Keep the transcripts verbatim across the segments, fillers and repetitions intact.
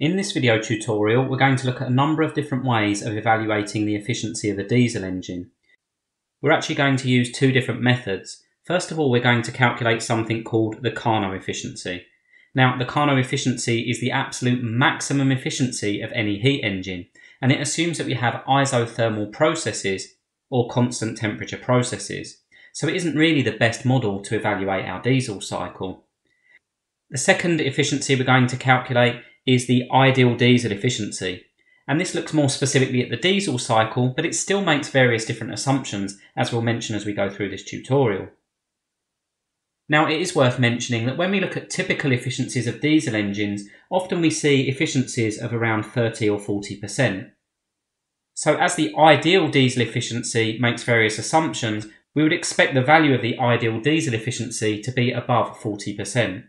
In this video tutorial, we're going to look at a number of different ways of evaluating the efficiency of a diesel engine. We're actually going to use two different methods. First of all, we're going to calculate something called the Carnot efficiency. Now, the Carnot efficiency is the absolute maximum efficiency of any heat engine, and it assumes that we have isothermal processes or constant temperature processes. So it isn't really the best model to evaluate our diesel cycle. The second efficiency we're going to calculate is the ideal diesel efficiency, and this looks more specifically at the diesel cycle, but it still makes various different assumptions, as we'll mention as we go through this tutorial. Now, it is worth mentioning that when we look at typical efficiencies of diesel engines, often we see efficiencies of around thirty or forty percent. So as the ideal diesel efficiency makes various assumptions, we would expect the value of the ideal diesel efficiency to be above forty percent.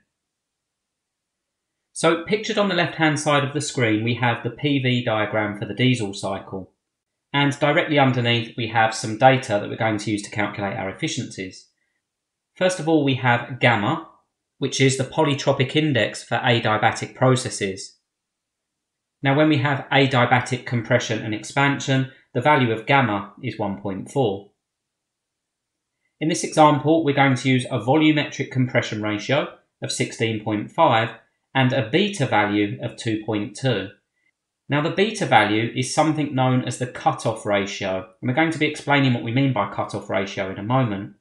So pictured on the left-hand side of the screen, we have the P V diagram for the diesel cycle. And directly underneath, we have some data that we're going to use to calculate our efficiencies. First of all, we have gamma, which is the polytropic index for adiabatic processes. Now, when we have adiabatic compression and expansion, the value of gamma is one point four. In this example, we're going to use a volumetric compression ratio of sixteen point five and a beta value of two point two. Now, the beta value is something known as the cutoff ratio, and we're going to be explaining what we mean by cutoff ratio in a moment.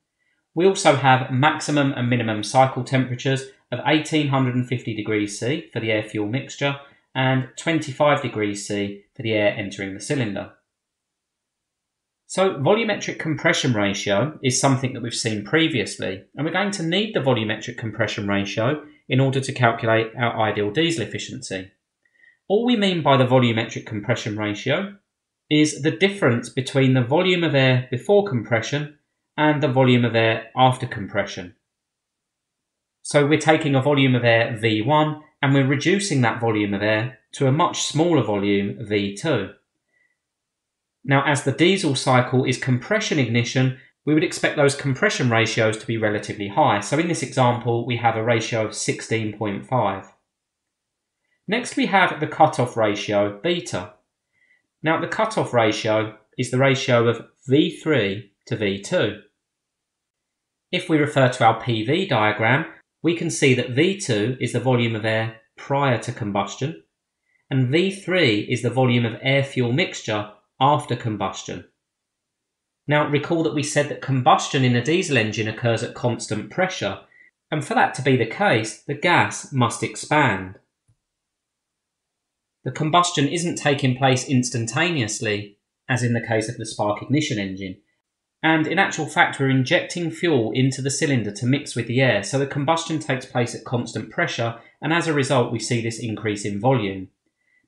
We also have maximum and minimum cycle temperatures of eighteen fifty degrees C for the air-fuel mixture and twenty-five degrees C for the air entering the cylinder. So volumetric compression ratio is something that we've seen previously, and we're going to need the volumetric compression ratio in order to calculate our ideal diesel efficiency. All we mean by the volumetric compression ratio is the difference between the volume of air before compression and the volume of air after compression. So we're taking a volume of air V one and we're reducing that volume of air to a much smaller volume V two. Now, as the diesel cycle is compression ignition, we would expect those compression ratios to be relatively high. So in this example, we have a ratio of sixteen point five. Next, we have the cutoff ratio, beta. Now, the cutoff ratio is the ratio of V three to V two. If we refer to our P V diagram, we can see that V two is the volume of air prior to combustion, and V three is the volume of air-fuel mixture after combustion. Now, recall that we said that combustion in a diesel engine occurs at constant pressure, and for that to be the case, the gas must expand. The combustion isn't taking place instantaneously, as in the case of the spark ignition engine, and in actual fact we're injecting fuel into the cylinder to mix with the air, so the combustion takes place at constant pressure, and as a result we see this increase in volume.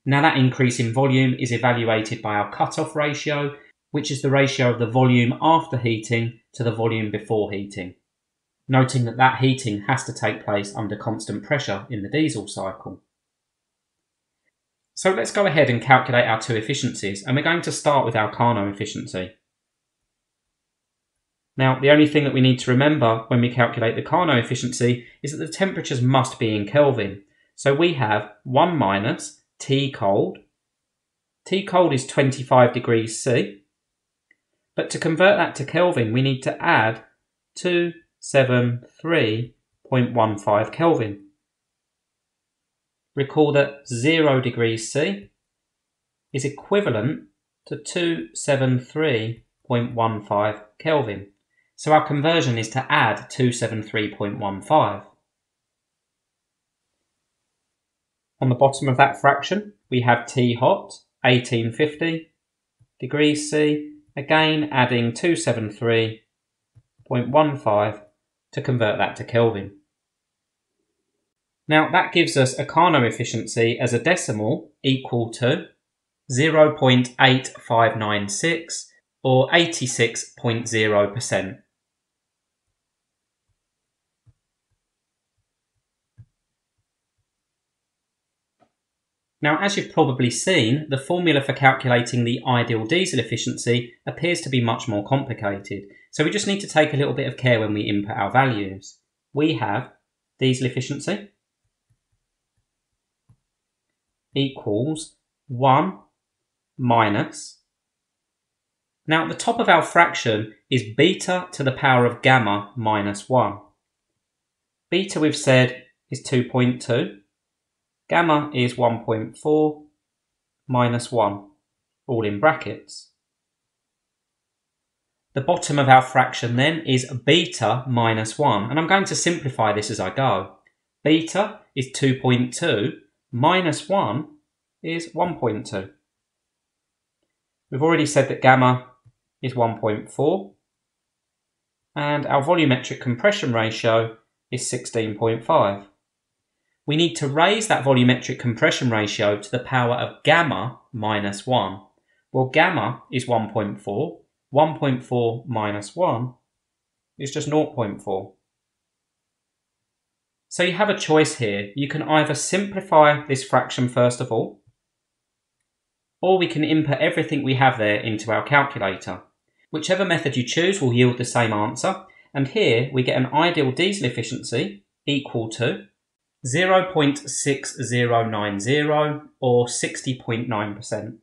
Now, that increase in volume is evaluated by our cutoff ratio, which is the ratio of the volume after heating to the volume before heating, noting that that heating has to take place under constant pressure in the diesel cycle. So let's go ahead and calculate our two efficiencies, and we're going to start with our Carnot efficiency. Now, the only thing that we need to remember when we calculate the Carnot efficiency is that the temperatures must be in Kelvin. So we have one minus T cold. T cold is twenty-five degrees C, but to convert that to Kelvin we need to add two hundred seventy-three point one five Kelvin. Recall that zero degrees C is equivalent to two hundred seventy-three point one five Kelvin, so our conversion is to add two hundred seventy-three point one five. On the bottom of that fraction, we have T hot, eighteen fifty degrees C, again adding two hundred seventy-three point one five to convert that to Kelvin. Now, that gives us a Carnot efficiency as a decimal equal to zero point eight five nine six or eighty-six point zero percent. Now, as you've probably seen, the formula for calculating the ideal diesel efficiency appears to be much more complicated, so we just need to take a little bit of care when we input our values. We have diesel efficiency equals one minus, now at the top of our fraction is beta to the power of gamma minus one. Beta we've said is two point two, gamma is one point four minus one, all in brackets. The bottom of our fraction then is beta minus one, and I'm going to simplify this as I go. Beta is two point two minus one is one point two. We've already said that gamma is one point four, and our volumetric compression ratio is sixteen point five. We need to raise that volumetric compression ratio to the power of gamma minus one. Well, gamma is one point four. one point four minus one is just zero point four. So you have a choice here. You can either simplify this fraction first of all, or we can input everything we have there into our calculator. Whichever method you choose will yield the same answer, and here we get an ideal diesel efficiency equal to zero point six zero nine zero or sixty point nine percent.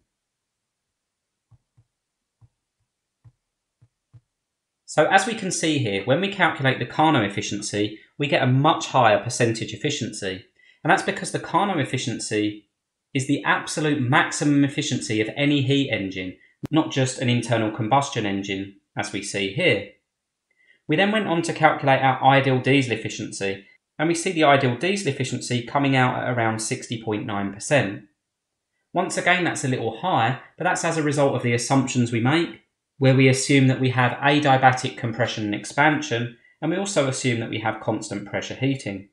So as we can see here, when we calculate the Carnot efficiency, we get a much higher percentage efficiency. And that's because the Carnot efficiency is the absolute maximum efficiency of any heat engine, not just an internal combustion engine, as we see here. We then went on to calculate our ideal diesel efficiency, and we see the ideal diesel efficiency coming out at around sixty point nine percent. Once again, that's a little high, but that's as a result of the assumptions we make, where we assume that we have adiabatic compression and expansion, and we also assume that we have constant pressure heating.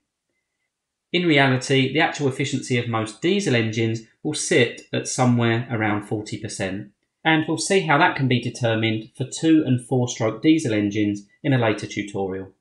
In reality, the actual efficiency of most diesel engines will sit at somewhere around forty percent, and we'll see how that can be determined for two and four stroke diesel engines in a later tutorial.